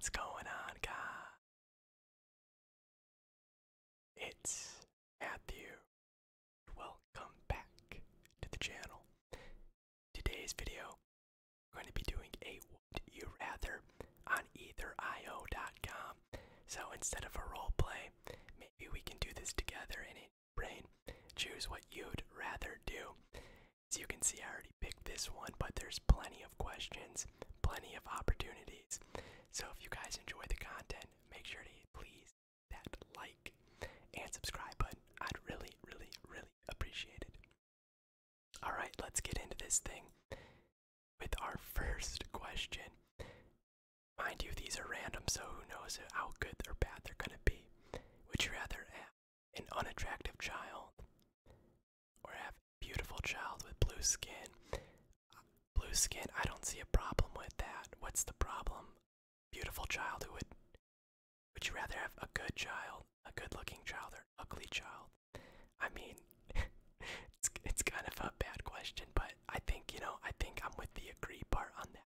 What's going on, guys? It's Matthew. Welcome back to the channel. Today's video, we're going to be doing a Would You Rather on eitherio.com. So instead of a role play, maybe we can do this together and in your brain, choose what you'd rather do. As you can see, I already picked this one, but there's plenty of questions, plenty of opportunities. So if you guys enjoy the content, make sure to hit please that like and subscribe button. I'd really, really, really appreciate it. All right, let's get into this thing with our first question. Mind you, these are random, so who knows how good or bad they're gonna be. Would you rather have an unattractive child or have a beautiful child with blue skin? Blue skin, I don't see a problem with that. What's the problem? Beautiful child who would you rather have a good child, a good-looking child, or an ugly child? I mean, it's kind of a bad question, but I think, you know, I think I'm with the agree part on that.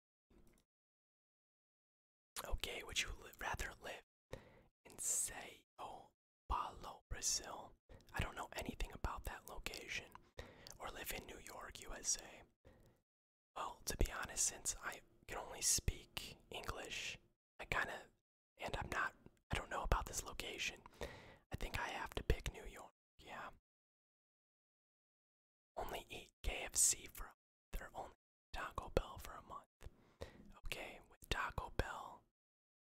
Okay, would you rather live in Sao Paulo, Brazil? I don't know anything about that location. Or live in New York, USA? Well, to be honest, since I can only speak English, I don't know about this location. I think I have to pick New York, yeah. Only eat KFC for a month, or only Taco Bell for a month. Okay, with Taco Bell,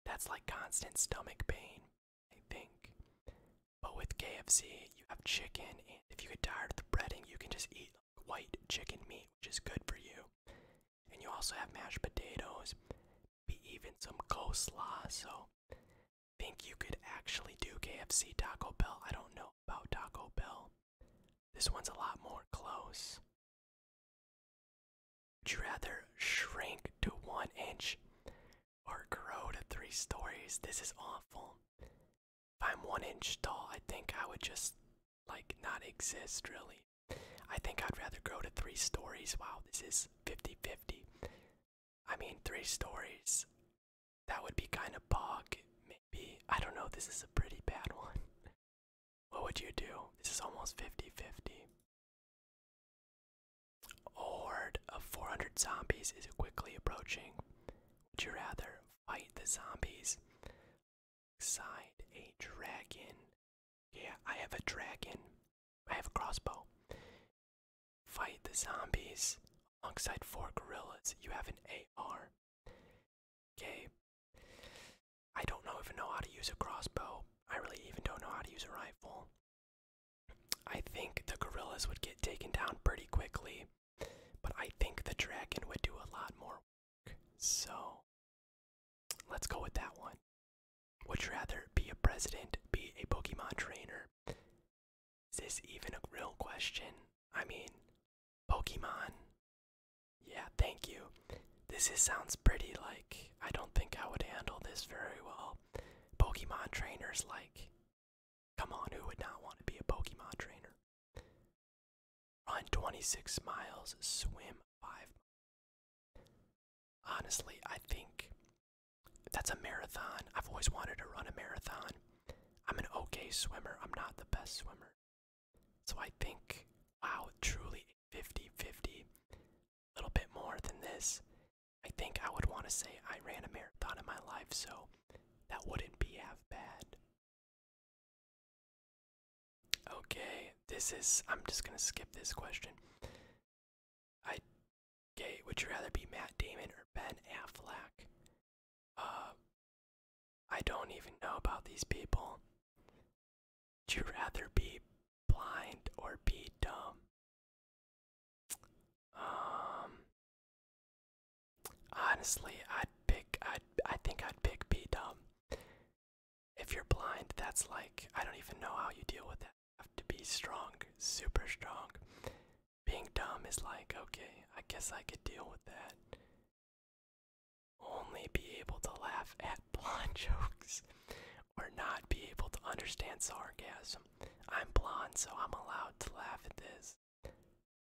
that's like constant stomach pain, I think. But with KFC, you have chicken, and if you get tired of the breading, you can just eat white chicken meat, which is good for you. And you also have mashed potatoes, maybe even some coleslaw, so I think you could actually do KFC. Taco Bell, I don't know about Taco Bell. This one's a lot more close. Would you rather shrink to 1 inch or grow to 3 stories? This is awful. If I'm 1 inch tall, I think I would just, like, not exist, really. I think I'd rather grow to 3 stories. Wow, this is 50-50. I mean, 3 stories, that would be kind of bog, maybe. I don't know, this is a pretty bad one. What would you do? This is almost 50-50. A horde of 400 zombies is quickly approaching. Would you rather fight the zombies alongside a dragon? Yeah, I have a dragon. I have a crossbow. Fight the zombies alongside 4 gorillas. You have an AR. Okay. I don't even know how to use a crossbow. I really even don't know how to use a rifle. I think the gorillas would get taken down pretty quickly, but I think the dragon would do a lot more work. So, let's go with that one. Would you rather be a president, be a Pokemon trainer? Is this even a real question? I mean, Pokemon. Yeah, thank you. This sounds pretty, like, I don't think I would handle this very well. Pokemon trainers, like, come on, who would not want to be a Pokemon trainer? Run 26 miles, swim 5 miles. Honestly, I think that's a marathon. I've always wanted to run a marathon. I'm an okay swimmer. I'm not the best swimmer. So I think, wow, truly 50-50. A little bit more than this. I think I would want to say I ran a marathon in my life, so that wouldn't be half bad. Okay, I'm just going to skip this question. Okay, would you rather be Matt Damon or Ben Affleck? I don't even know about these people. Would you rather be blind or be dumb? Honestly, I think I'd pick be dumb. If you're blind, that's like, I don't even know how you deal with that. You have to be strong, super strong. Being dumb is like, okay, I guess I could deal with that. Only be able to laugh at blonde jokes or not be able to understand sarcasm. I'm blonde, so I'm allowed to laugh at this.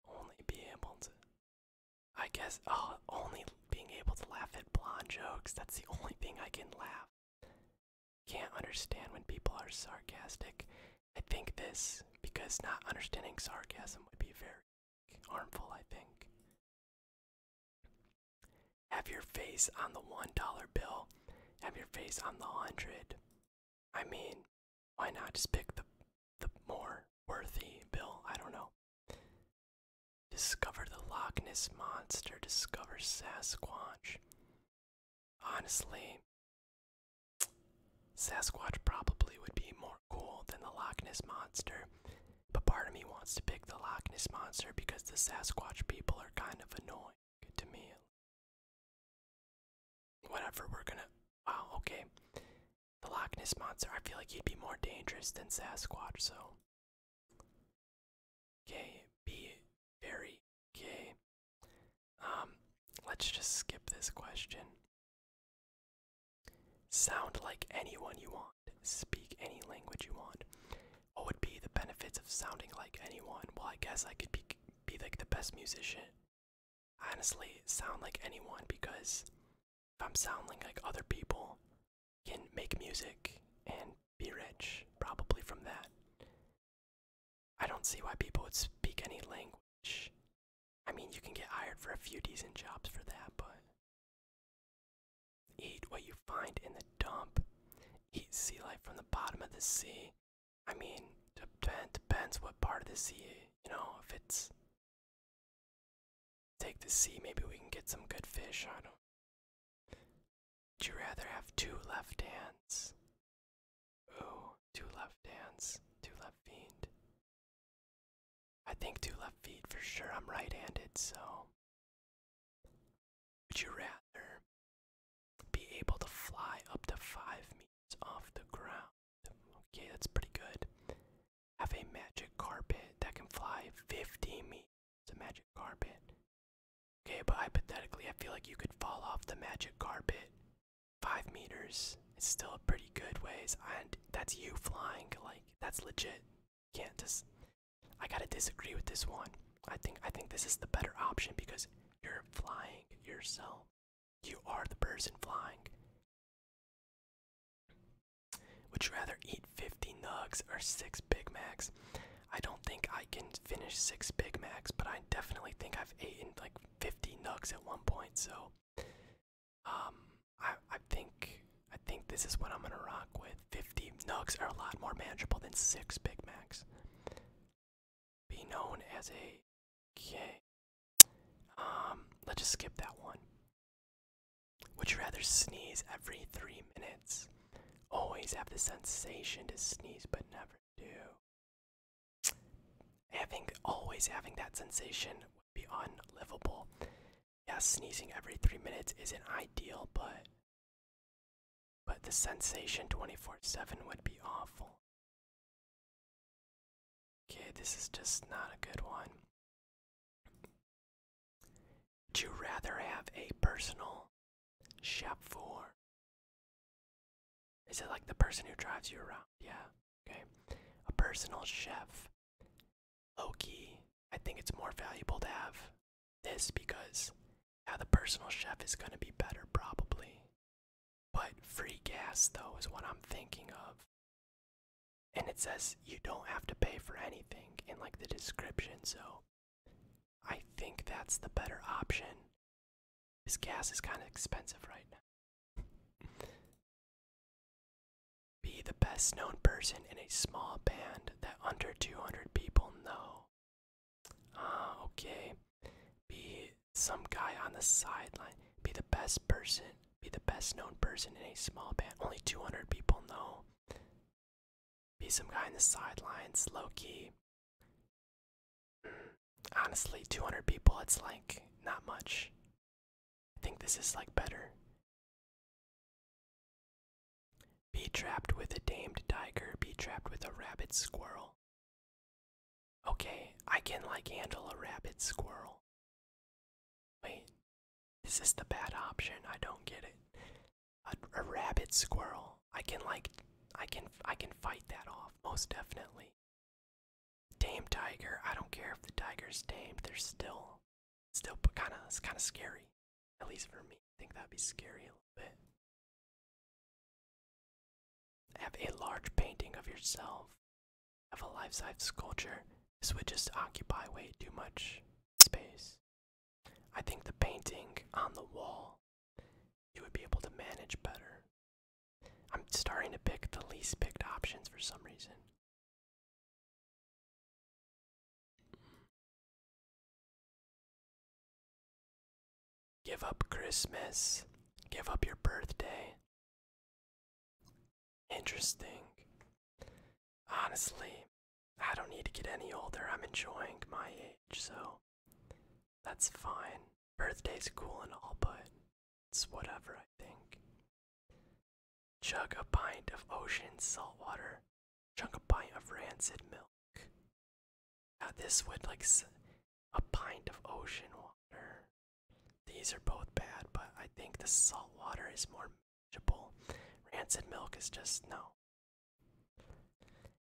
Only be able to, I guess, only being able to laugh at blonde jokes. That's the only thing I can laugh can't understand when people are sarcastic. I think this, because not understanding sarcasm would be very harmful, I think. Have your face on the $1 bill. Have your face on the 100. I mean, why not just pick the more worthy bill? I don't know. Discover the Loch Ness Monster. Discover Sasquatch. Honestly, Sasquatch probably would be more cool than the Loch Ness Monster. But part of me wants to pick the Loch Ness Monster because the Sasquatch people are kind of annoying to me. Whatever, we're gonna... Wow, okay. The Loch Ness Monster, I feel like he'd be more dangerous than Sasquatch, so... Okay, be very gay. Let's just skip this question. Sound like anyone you want. Speak any language you want. What would be the benefits of sounding like anyone? Well, I guess I could be like the best musician. Honestly, sound like anyone, because... if I'm sounding like other people, can make music and be rich, probably from that. I don't see why people would speak any language. I mean, you can get hired for a few decent jobs for that, but... eat what you find in the dump. Eat sea life from the bottom of the sea. I mean, depends what part of the sea, you know, if it's... take the sea, maybe we can get some good fish, I don't know. Would you rather have two left hands? Ooh, two left hands, two left feet. I think two left feet for sure. I'm right-handed, so... would you rather be able to fly up to 5 meters off the ground? Okay, that's pretty good. Have a magic carpet that can fly 50 meters. It's a magic carpet. Okay, but hypothetically, I feel like you could fall off the magic carpet 5 meters. It's still a pretty good ways, and that's you flying, like, that's legit. Can't just... I gotta disagree with this one. I think this is the better option because you're flying yourself. You are the person flying. Would you rather eat 50 nugs or 6 Big Macs? I don't think I can finish 6 Big Macs, but I definitely think I've eaten like 50 nugs at one point, so I think this is what I'm gonna rock with. 50 nugs are a lot more manageable than 6 Big Macs. Be known as a... okay. Let's just skip that one. Would you rather sneeze every 3 minutes? Always have the sensation to sneeze but never do. Always having that sensation would be unlivable. Yeah, sneezing every 3 minutes isn't ideal, but the sensation 24/7 would be awful. Okay, this is just not a good one. Would you rather have a personal chauffeur? Is it like the person who drives you around? Yeah, okay. A personal chef. Low-key, I think it's more valuable to have this because yeah, the personal chef is going to be better probably. But free gas though is what I'm thinking of. And it says you don't have to pay for anything in like the description, so I think that's the better option. This gas is kind of expensive right now. Be the best known person in a small band that under 200 people know. Okay. Be some guy on the sideline. Be the best known person in a small band. Only 200 people know. Be some guy on the sidelines, low key. Honestly, 200 people, it's like not much. I think this is like better. Be trapped with a tamed tiger. Be trapped with a rabid squirrel. Okay, I can like handle a rabid squirrel. Wait, is this the bad option? I don't get it. A rabid squirrel. I can fight that off most definitely. Tamed tiger. I don't care if the tiger's tamed. They're still it's kind of scary. At least for me, I think that'd be scary a little bit. yourself of a life-size sculpture, this would just occupy way too much space. I think the painting on the wall, you would be able to manage better. I'm starting to pick the least picked options for some reason. Give up Christmas. Give up your birthday. Interesting. Honestly, I don't need to get any older. I'm enjoying my age, so that's fine. Birthday's cool and all, but it's whatever, I think. Chug a pint of ocean salt water. Chug a pint of rancid milk. Now this would, like, a pint of ocean water. These are both bad, but I think the salt water is more manageable. Rancid milk is just no.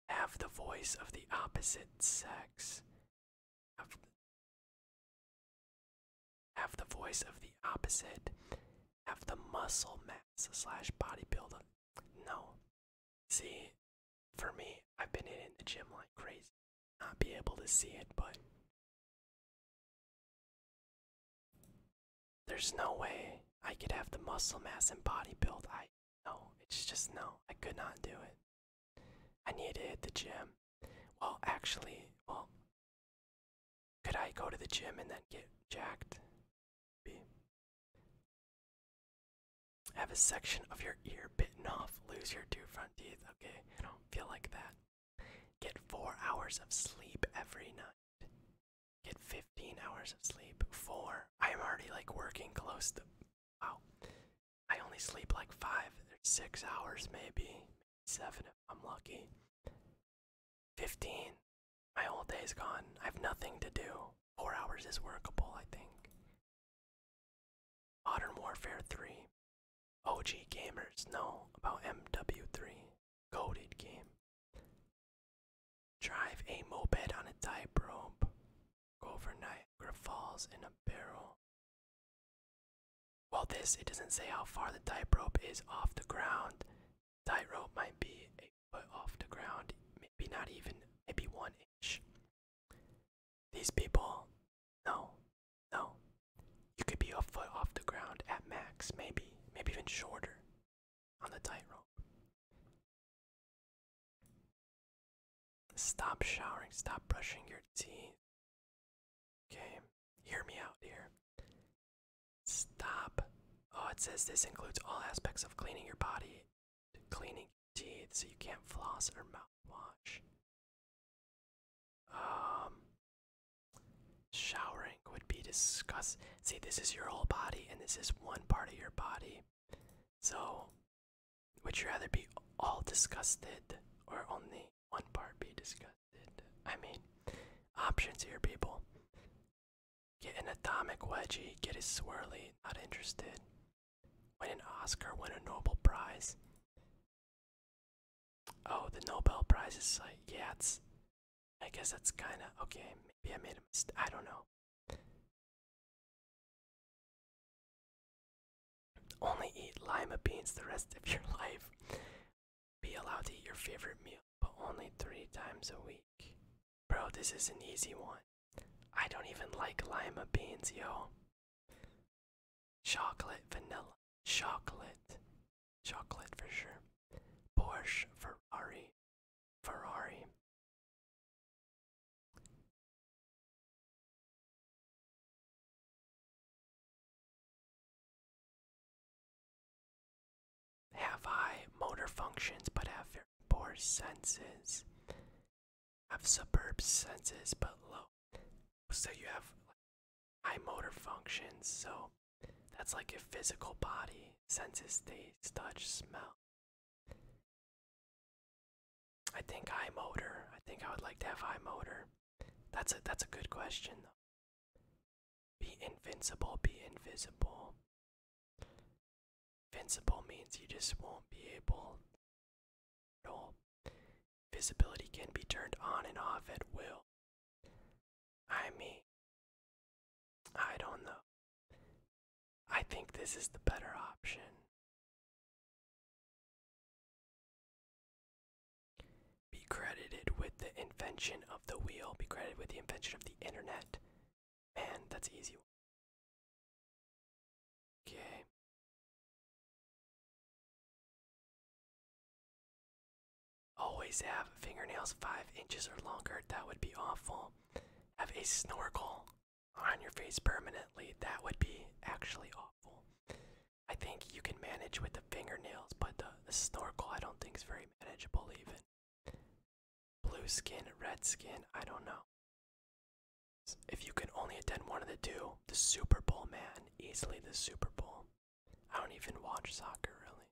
Have the voice of the opposite sex. Have the voice of the opposite. Have the muscle mass / bodybuilder. No. See, for me, I've been in the gym like crazy. Not be able to see it, but there's no way I could have the muscle mass and body build. No, it's just no. I could not do it. I need to hit the gym. Well, actually, could I go to the gym and then get jacked? Maybe. Have a section of your ear bitten off. Lose your 2 front teeth. Okay, I don't feel like that. Get 4 hours of sleep every night. Get 15 hours of sleep. 4. I'm already like working close to. Wow. I only sleep like 5 or 6 hours, maybe 7 if I'm lucky. 15. My whole day's gone. I have nothing to do. 4 hours is workable, I think. Modern Warfare 3. OG gamers know about MW3. Goated game. Drive a moped on a tightrope. Go over Niagara Falls in a barrel. Well, it doesn't say how far the tightrope is off the ground. Tightrope might be a foot off the ground, maybe not even, maybe 1 inch. These people, no. You could be a foot off the ground at max, maybe even shorter on the tightrope. Stop showering, stop brushing your teeth. Okay, hear me out here. Stop. Oh, it says this includes all aspects of cleaning your body, cleaning your teeth, so you can't floss or mouthwash. Showering would be disgusting. See, this is your whole body, and this is one part of your body. So, would you rather be all disgusted or only one part be disgusted? I mean, options here, people. Get an atomic wedgie, get a swirly, not interested. Win an Oscar, win a Nobel Prize. Oh, the Nobel Prize is like, yeah, it's, I guess that's kind of, okay, maybe I made a mistake, I don't know. Only eat lima beans the rest of your life. Be allowed to eat your favorite meal, but only 3 times a week. Bro, this is an easy one. I don't even like lima beans, yo. Chocolate, vanilla, chocolate for sure. Porsche, Ferrari. Have high motor functions but have very poor senses. Have superb senses but low. So you have high motor functions, so that's like your physical body, senses, taste, touch, smell. I think high motor. I think I would like to have high motor. That's a good question though. Be invincible, be invisible. Invincible means you just won't be able to roll. Visibility can be turned on and off at will. I mean, I don't know. I think this is the better option. invention of the wheel be credited with the invention of the internet? Man, that's an easy one. Okay. Always have fingernails 5 inches or longer. That would be awful. Have a snorkel on your face permanently. That would be actually awful. I think you can manage with the fingernails, but the snorkel I don't think is very manageable even. Blue skin, red skin, I don't know. If you can only attend one of the two, the Super Bowl, man. Easily the Super Bowl. I don't even watch soccer, really.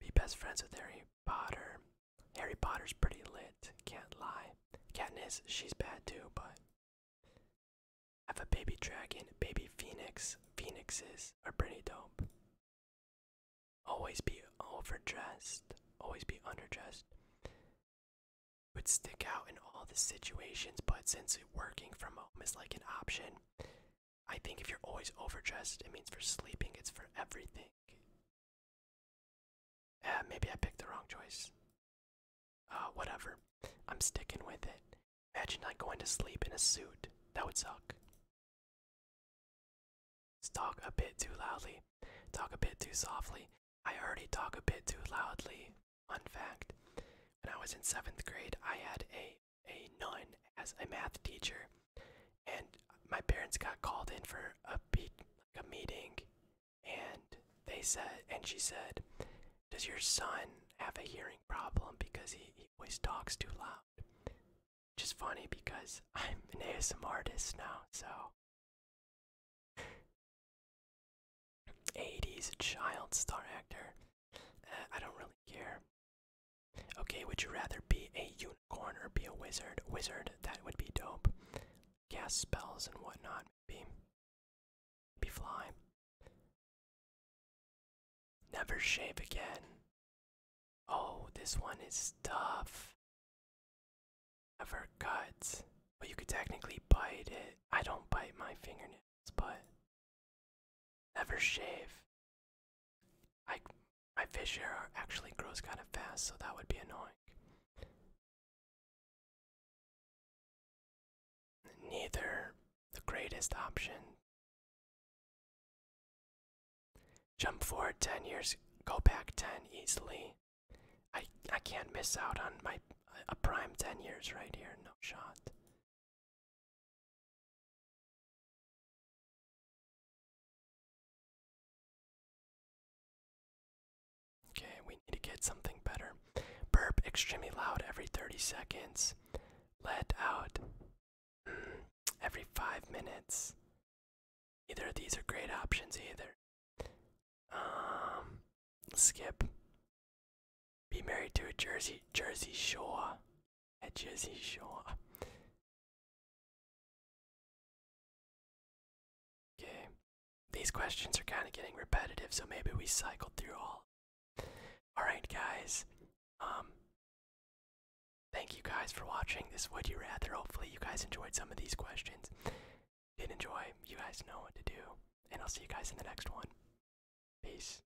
Be best friends with Harry Potter. Harry Potter's pretty lit, can't lie. Katniss, she's bad too, but... Have a baby dragon, baby phoenix. Phoenixes are pretty dope. Always be overdressed. Always be underdressed. Would stick out in all the situations, but since working from home is like an option, I think if you're always overdressed, it means for sleeping, it's for everything. Maybe I picked the wrong choice. Whatever. I'm sticking with it. Imagine not going to sleep in a suit. That would suck. Talk a bit too loudly. Talk a bit too softly. I already talk a bit too loudly. Fun fact. When I was in 7th grade, I had a nun as a math teacher, and my parents got called in for a meeting, and she said, "Does your son have a hearing problem because he always talks too loud?" Which is funny because I'm an ASMRtist now, so. 80s child star actor. I don't really care. Okay, would you rather be a unicorn or be a wizard? Wizard, that would be dope. Cast spells and whatnot, maybe. Be fly. Never shave again. Oh, this one is tough. Never cut. Well, you could technically bite it. I don't bite my fingernails, but... Never shave. My fish hair actually grows kind of fast, so that would be annoying. Neither the greatest option. Jump forward 10 years, go back 10 easily. I can't miss out on a prime 10 years right here, no shot. Okay, we need to get something better. Burp extremely loud every 30 seconds. Let out every 5 minutes. Neither of these are great options either. Skip. Be married to a Jersey Shore. At Jersey Shore. Okay. These questions are kind of getting repetitive, so maybe we cycled through all. Alright guys, thank you guys for watching this Would You Rather. Hopefully you guys enjoyed some of these questions. If you did enjoy, you guys know what to do. And I'll see you guys in the next one. Peace.